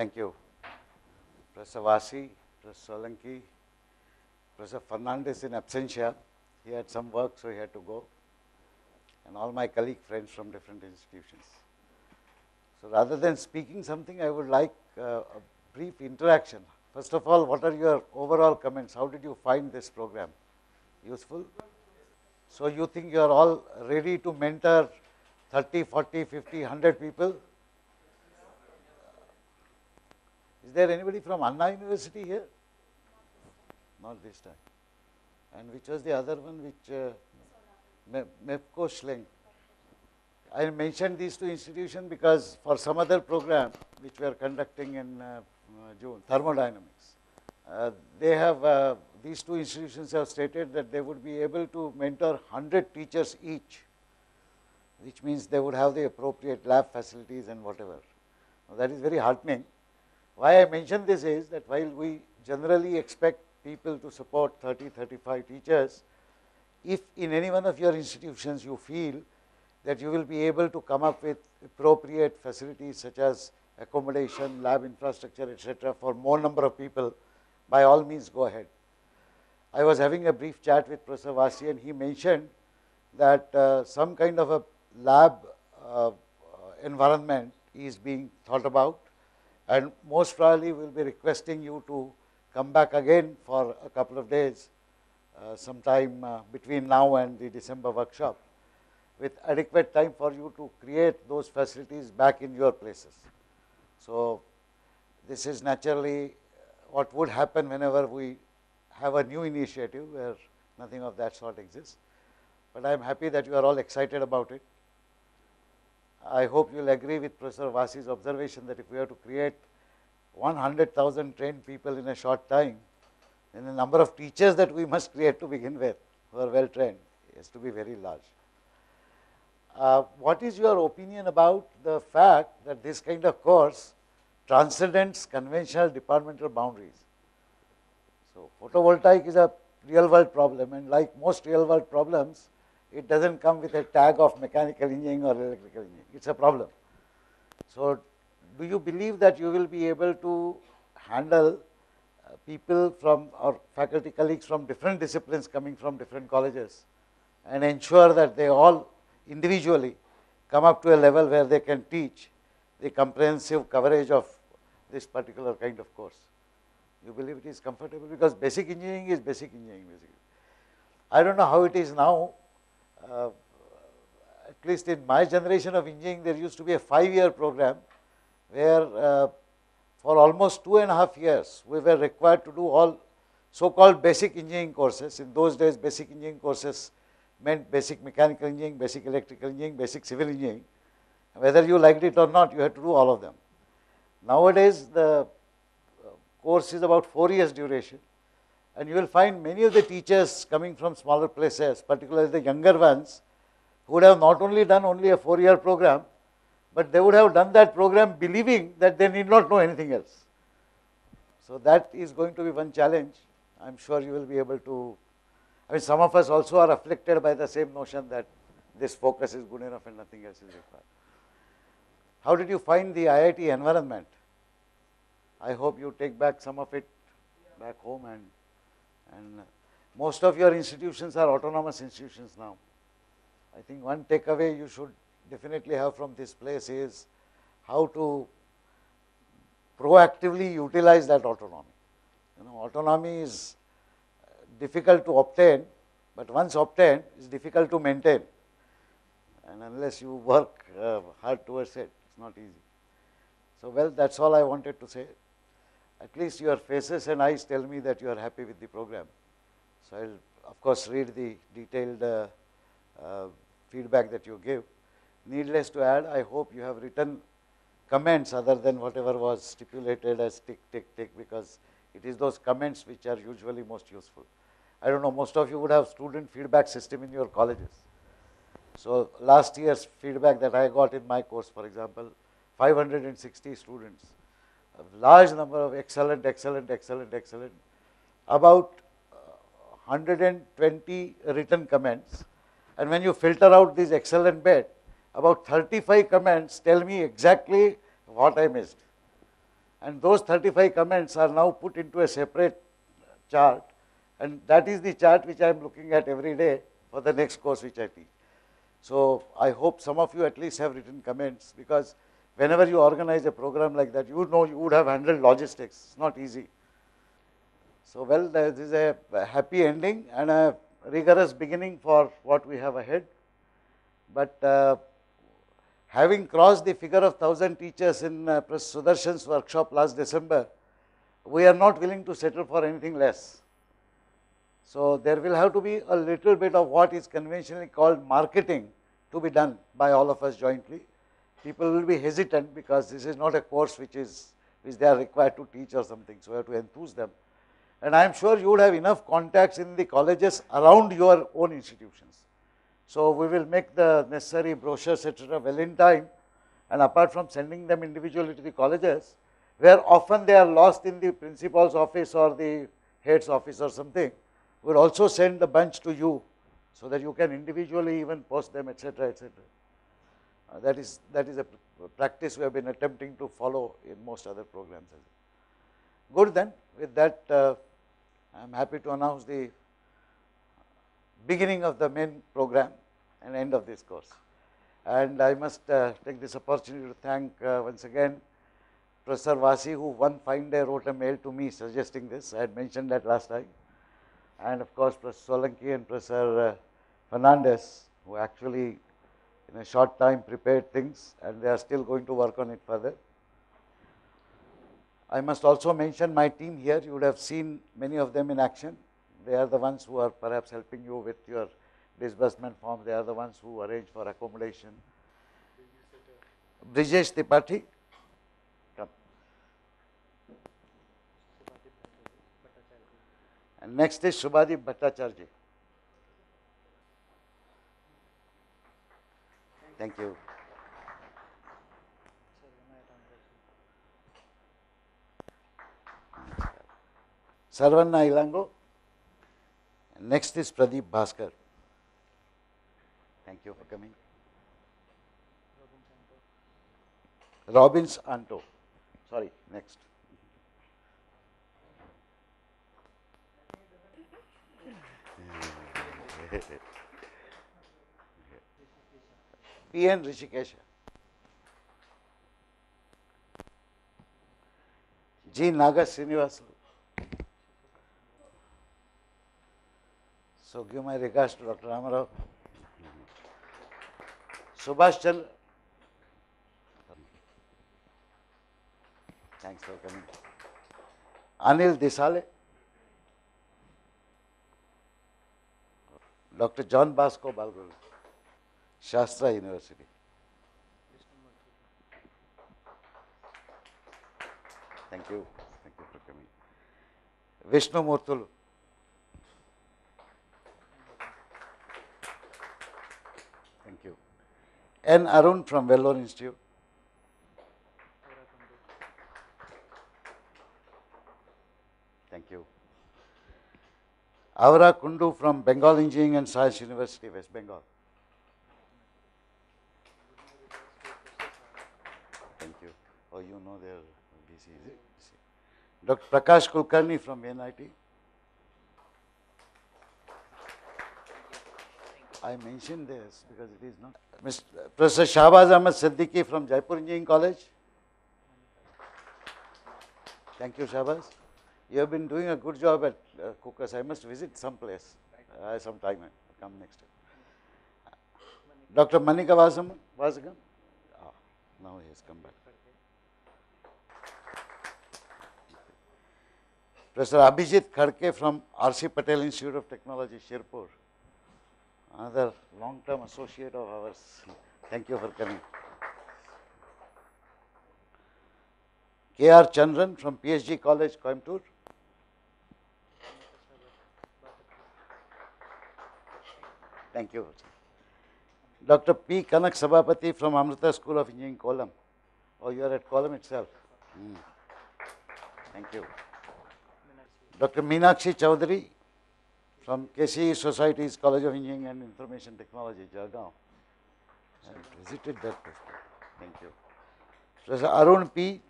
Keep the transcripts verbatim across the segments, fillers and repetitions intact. Thank you. Professor Vasi, Professor Solanki, Professor Fernandez in absentia. He had some work, so he had to go. And all my colleague friends from different institutions. So rather than speaking something, I would like uh, a brief interaction. First of all, what are your overall comments? How did you find this program? Useful? So you think you are all ready to mentor thirty, forty, fifty, one hundred people? Is there anybody from Anna University here? Not this time. And which was the other one, which uh, Me Mepco Schlenk. I mentioned these two institutions because for some other program which we are conducting in uh, June, thermodynamics, uh, they have, uh, these two institutions have stated that they would be able to mentor one hundred teachers each, which means they would have the appropriate lab facilities and whatever. Now, that is very heartening. Why I mention this is that while we generally expect people to support thirty, thirty-five teachers, if in any one of your institutions you feel that you will be able to come up with appropriate facilities such as accommodation, lab infrastructure, et cetera for more number of people, by all means go ahead. I was having a brief chat with Professor Vasi and he mentioned that uh, some kind of a lab uh, environment is being thought about, and most probably we will be requesting you to come back again for a couple of days uh, sometime uh, between now and the December workshop, with adequate time for you to create those facilities back in your places. So this is naturally what would happen whenever we have a new initiative where nothing of that sort exists. But I am happy that you are all excited about it. I hope you will agree with Professor Vasi's observation that if we have to create one hundred thousand trained people in a short time, then the number of teachers that we must create to begin with who are well trained is to be very large. Uh, what is your opinion about the fact that this kind of course transcends conventional departmental boundaries? So, photovoltaic is a real world problem, and like most real world problems, it does not come with a tag of mechanical engineering or electrical engineering, it is a problem. So, do you believe that you will be able to handle uh, people from or faculty colleagues from different disciplines coming from different colleges and ensure that they all individually come up to a level where they can teach the comprehensive coverage of this particular kind of course? You believe it is comfortable? Because basic engineering is basic engineering basically. I do not know how it is now, uh, at least in my generation of engineering there used to be a five year program where uh, for almost two and a half years we were required to do all so called basic engineering courses. In those days basic engineering courses meant basic mechanical engineering, basic electrical engineering, basic civil engineering. Whether you liked it or not, you had to do all of them. Nowadays, the course is about four years duration, and you will find many of the teachers coming from smaller places, particularly the younger ones, who would have not only done only a four year program, but they would have done that program believing that they need not know anything else. So that is going to be one challenge. I am sure you will be able to. I mean, some of us also are afflicted by the same notion that this focus is good enough and nothing else is required. How did you find the I I T environment? I hope you take back some of it back home, and, and most of your institutions are autonomous institutions now. I think one takeaway you should definitely have from this place is how to proactively utilize that autonomy. You know, autonomy is difficult to obtain, but once obtained, it is difficult to maintain, and unless you work uh, hard towards it, it is not easy. So, well, that is all I wanted to say. At least your faces and eyes tell me that you are happy with the program. So, I will of course read the detailed uh, uh, feedback that you give. Needless to add, I hope you have written comments other than whatever was stipulated as tick, tick, tick, because it is those comments which are usually most useful. I do not know, most of you would have student feedback system in your colleges. So, last year's feedback that I got in my course, for example, five hundred sixty students, a large number of excellent, excellent, excellent, excellent, about one hundred twenty written comments, and when you filter out this excellent bit, about thirty-five comments tell me exactly what I missed. and those thirty-five comments are now put into a separate chart, and that is the chart which I am looking at every day for the next course which I teach. So I hope some of you at least have written comments, because whenever you organize a program like that, you know you would have handled logistics. It's not easy. So well, this is a happy ending and a rigorous beginning for what we have ahead. But uh, having crossed the figure of one thousand teachers in uh, Professor Sudarshan's workshop last December, we are not willing to settle for anything less. So there will have to be a little bit of what is conventionally called marketing to be done by all of us jointly. People will be hesitant because this is not a course which is which they are required to teach or something, so we have to enthuse them. And I am sure you would have enough contacts in the colleges around your own institutions. So we will make the necessary brochures, et cetera well in time, and apart from sending them individually to the colleges, where often they are lost in the principal's office or the head's office or something, we will also send the bunch to you so that you can individually even post them, et cetera et cetera. Uh, that is that is a pr practice we have been attempting to follow in most other programs. Good, then with that, uh, I am happy to announce the beginning of the main program and end of this course. And I must uh, take this opportunity to thank uh, once again Professor Vasi, who one fine day wrote a mail to me suggesting this. I had mentioned that last time. And of course, Professor Solanki and Professor uh, Fernandez, who actually in a short time prepared things, and they are still going to work on it further. I must also mention my team here. You would have seen many of them in action. They are the ones who are perhaps helping you with your disbursement forms. They are the ones who arrange for accommodation. Brijesh Tipati, come. And next is Subadi Bhattacharji. Thank you. Sarvanna Ilango. Next is Pradeep Bhaskar. Thank you for coming. Robins Anto. Sorry, next. P. N. Rishikesha. G. Nagas Srinivasan. So give my regards to Doctor Ramarao. Subhash Chandra. Thanks for coming. Anil Desale. Doctor John Basco Balgul, Shastra University. Thank you. Thank you for coming. Vishnu Murthulu. Thank you. N. Arun from Vellore Institute. Thank you. Avra Kundu from Bengal Engineering and Science University, West Bengal. Thank you. Oh, you know they are busy. busy. Doctor Prakash Kulkarni from N I T. I mentioned this because it is not. Mister Professor Shahbaz Ahmad Siddiqui from Jaipur Engineering College. Thank you, Shahbaz. You have been doing a good job at uh, Cookers. I must visit some place uh, sometime. I'll come next time. Doctor Manika Vasikam. Oh, now he has come back. Professor Abhijit Khare from R C Patel Institute of Technology, Shirpur. Another long-term associate of ours. Thank you for coming. K R Chandran from P S G College, Coimbatore. Thank you. Doctor P. Kanak Sabapathi from Amrita School of Engineering, Kollam. Oh, you are at Kollam itself. Mm. Thank you. Doctor Meenakshi Chowdhury from K C Society's College of Engineering and Information Technology, Jaigaon. I visited that place. Thank you. Professor Arun P.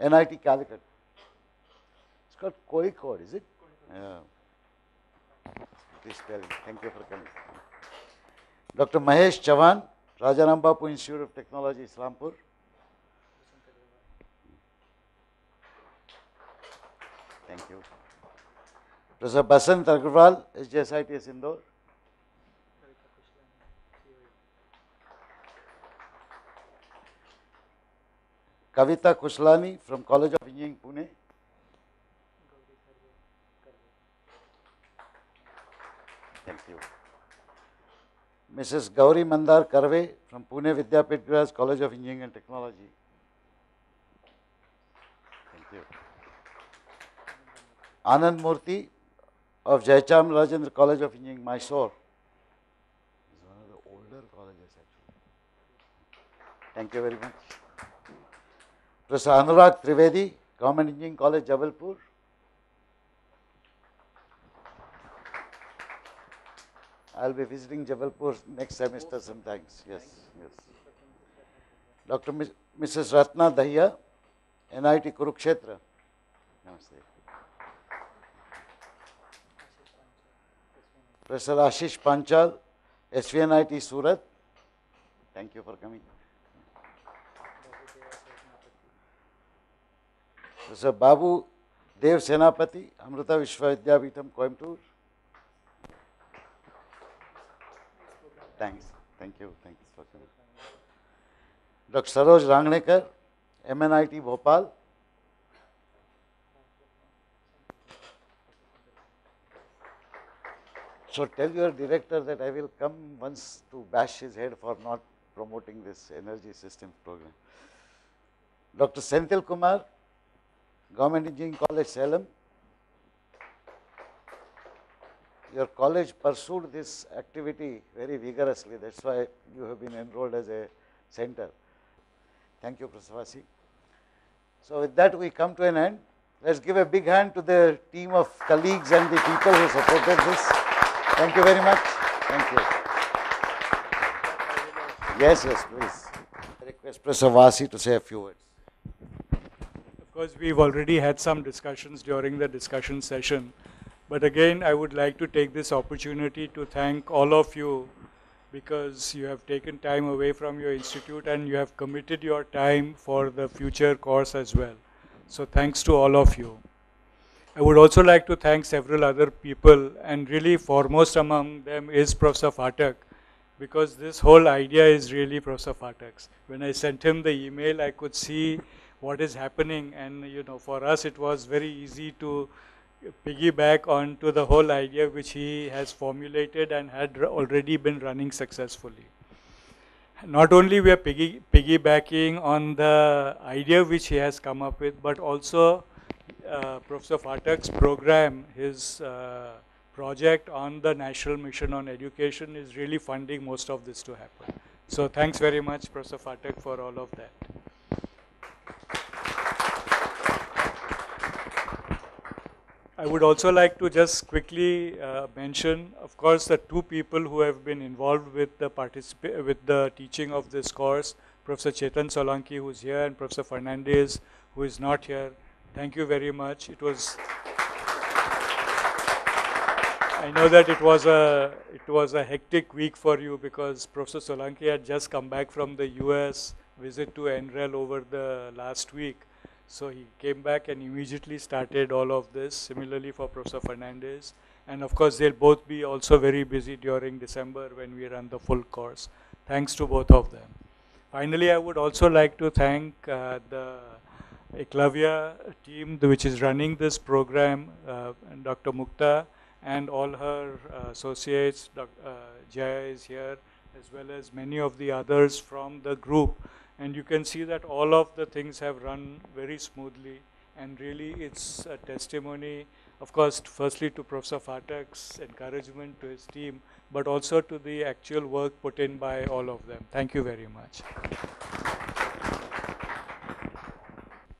N I T Calicut. It's called Coimbatore, is it? Yeah. Please tell me. Thank you for coming. Doctor Mahesh Chauhan, Rajaram Bapu Institute of Technology, Islampur. Thank you. Professor Basant Agrawal, S J S I T S Indore. Kavita Kushlani from College of Engineering, Pune. Thank you. Missus Gauri Mandar Karve from Pune Vidyapit Guras College of Engineering and Technology. Thank you. Anand Murthy of Jaichandra Rajendra College of Engineering, Mysore. It's one of the older colleges actually. Thank you very much. Professor Anurag Trivedi, Government Engineering College, Jabalpur. I'll be visiting Jabalpur next semester sometimes. Yes, yes. Doctor Missus Ratna Dahiya, N I T Kurukshetra. Namaste. Professor Ashish Panchal, S V N I T Surat. Thank you for coming. Professor Babu Dev Senapati, Amrita Vishwavidyapitham, Coimbatore. Thanks. Thank you. Thanks for coming. Doctor Saroj Rangnekar, M N I T Bhopal. So tell your director that I will come once to bash his head for not promoting this energy systems program. Doctor Senthil Kumar, Government Engineering College, Salem. Your college pursued this activity very vigorously. That's why you have been enrolled as a center. Thank you, Professor Vasi. So with that, we come to an end. Let's give a big hand to the team of colleagues and the people who supported this. Thank you very much. Thank you. Yes, yes, please. I request Professor Vasi to say a few words. Of course, we've already had some discussions during the discussion session. But again, I would like to take this opportunity to thank all of you because you have taken time away from your institute and you have committed your time for the future course as well. So thanks to all of you. I would also like to thank several other people, and really foremost among them is Professor Phatak, because this whole idea is really Professor Phatak's. When I sent him the email, I could see what is happening, and you know, for us it was very easy to piggyback on to the whole idea which he has formulated and had already been running successfully. Not only we are piggy piggybacking on the idea which he has come up with, but also uh, Professor Phatak's program, his uh, project on the National Mission on Education is really funding most of this to happen. So thanks very much, Professor Phatak, for all of that. I would also like to just quickly uh, mention, of course, the two people who have been involved with the particip with the teaching of this course, Professor Chetan Solanki, who is here, and Professor Fernandez, who is not here. Thank you very much. It was, I know that it was a it was a hectic week for you because Professor Solanki had just come back from the U S visit to N R E L over the last week. So he came back and immediately started all of this, similarly for Professor Fernandez. And of course, they'll both be also very busy during December when we run the full course. Thanks to both of them. Finally, I would also like to thank uh, the Eklavya team which is running this program, uh, and Doctor Mukta and all her uh, associates. Doctor Uh, Jaya is here, as well as many of the others from the group. And you can see that all of the things have run very smoothly, and really it's a testimony, of course, firstly to Professor Phatak's encouragement to his team, but also to the actual work put in by all of them. Thank you very much.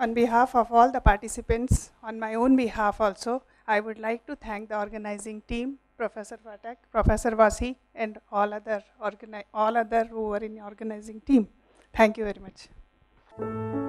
On behalf of all the participants, on my own behalf also, I would like to thank the organizing team, Professor Phatak, Professor Vasi, and all other, all other who were in the organizing team. Thank you very much.